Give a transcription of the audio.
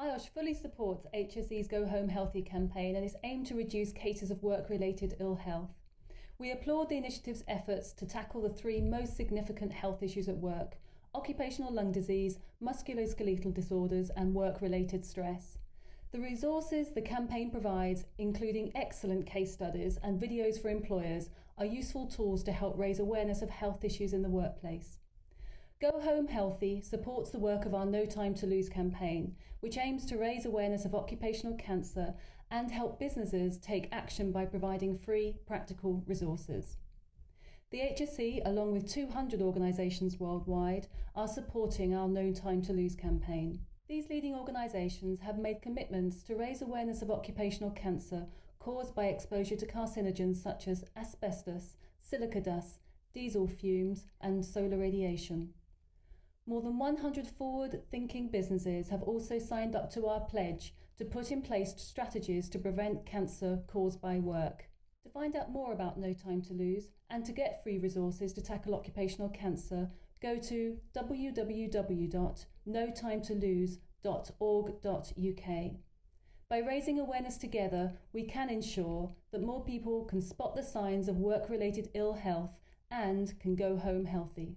IOSH fully supports HSE's Go Home Healthy campaign and its aim to reduce cases of work-related ill health. We applaud the initiative's efforts to tackle the three most significant health issues at work: occupational lung disease, musculoskeletal disorders, and work-related stress. The resources the campaign provides, including excellent case studies and videos for employers, are useful tools to help raise awareness of health issues in the workplace. Go Home Healthy supports the work of our No Time to Lose campaign, which aims to raise awareness of occupational cancer and help businesses take action by providing free, practical resources. The HSE, along with 200 organisations worldwide, are supporting our No Time to Lose campaign. These leading organisations have made commitments to raise awareness of occupational cancer caused by exposure to carcinogens such as asbestos, silica dust, diesel fumes and solar radiation. More than 100 forward-thinking businesses have also signed up to our pledge to put in place strategies to prevent cancer caused by work. To find out more about No Time to Lose and to get free resources to tackle occupational cancer, go to www.notimetolose.org.uk. By raising awareness together, we can ensure that more people can spot the signs of work-related ill health and can go home healthy.